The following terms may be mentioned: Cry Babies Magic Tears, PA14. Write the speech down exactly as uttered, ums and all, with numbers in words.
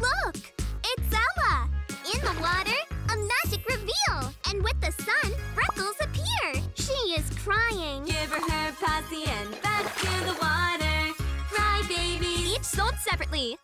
Look! It's Ella! In the water, a magic reveal! And with the sun, freckles appear! She is crying! Give her her posse and back in the water! Cry, babies! Each sold separately!